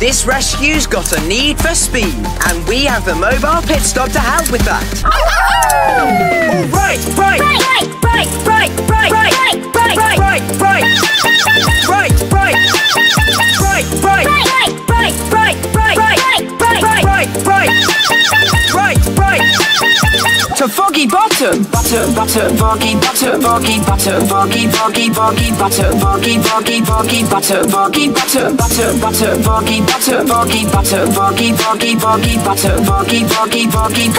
This rescue's got a need for speed, and we have the mobile pit stop to help with that. All right, right. To Foggy Bottom. Butter, butter, foggy, butter, foggy, butter, foggy, foggy, foggy, butter, foggy, foggy, foggy, butter, foggy, butter, butter, butter, foggy, butter, foggy, butter, foggy, foggy, foggy, butter, foggy, foggy, foggy.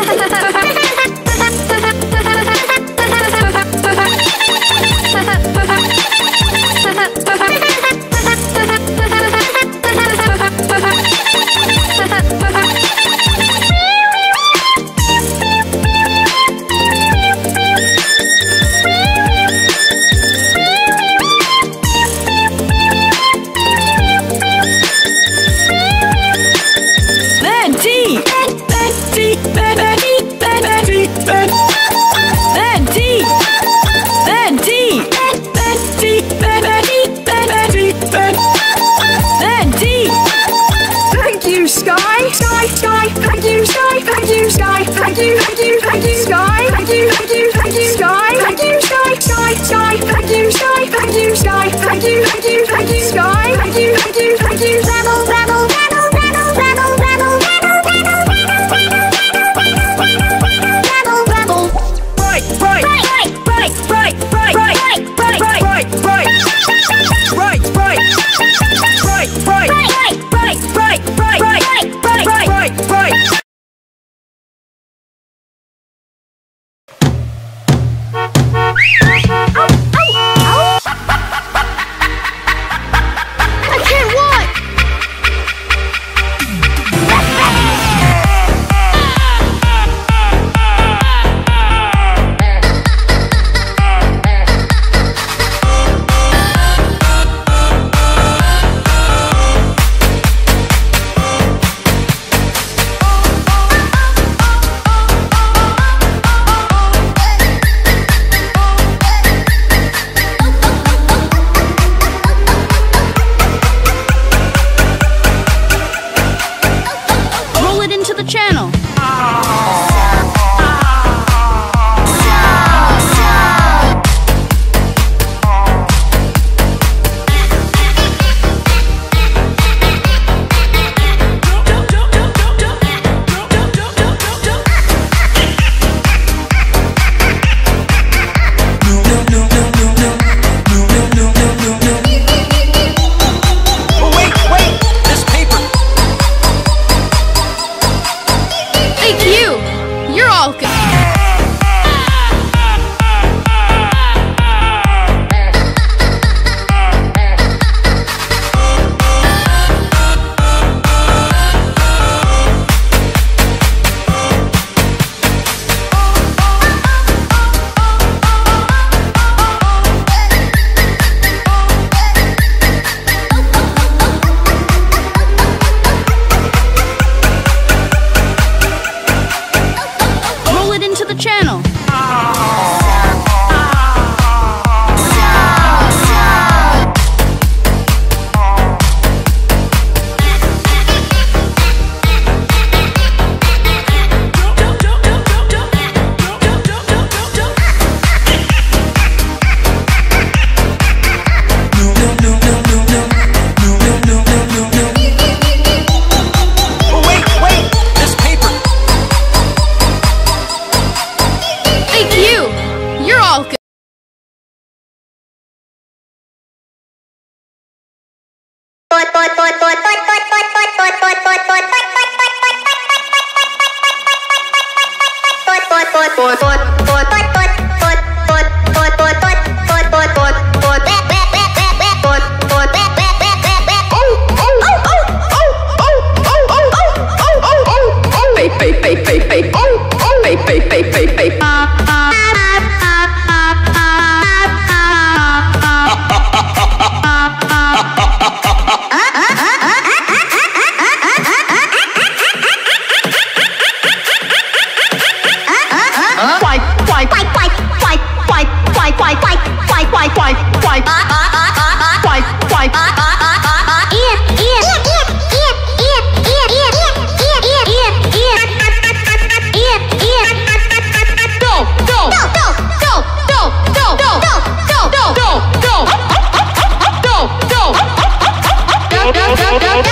Boy, boy,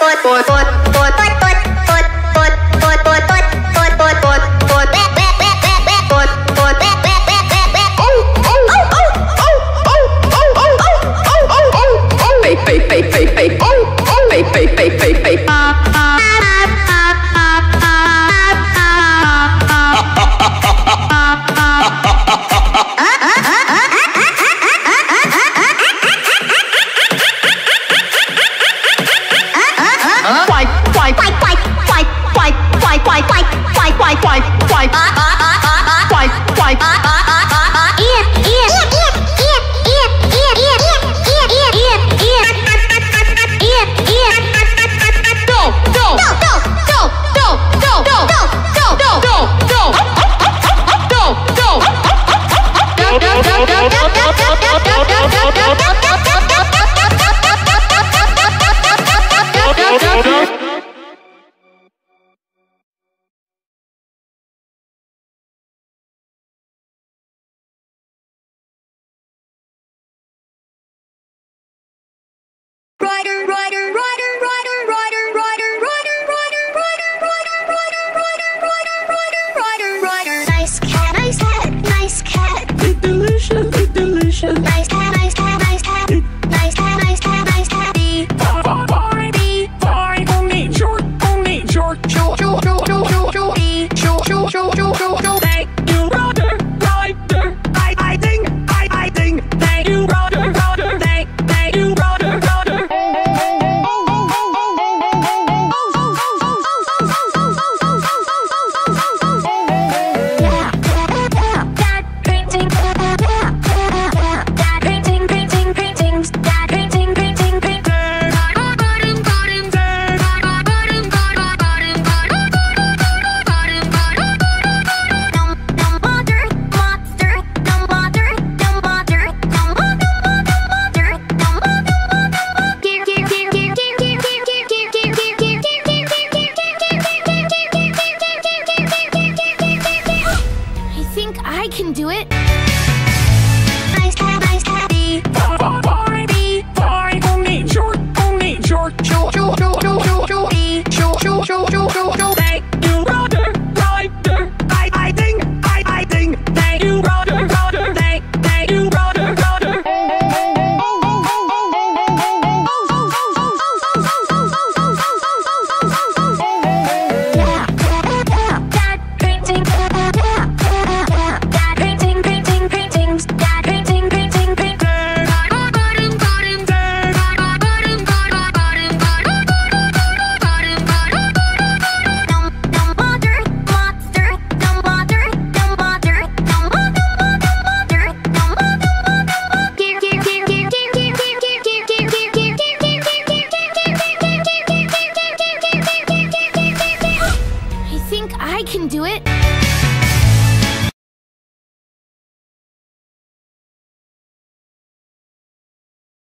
boy, boy, boy, boy.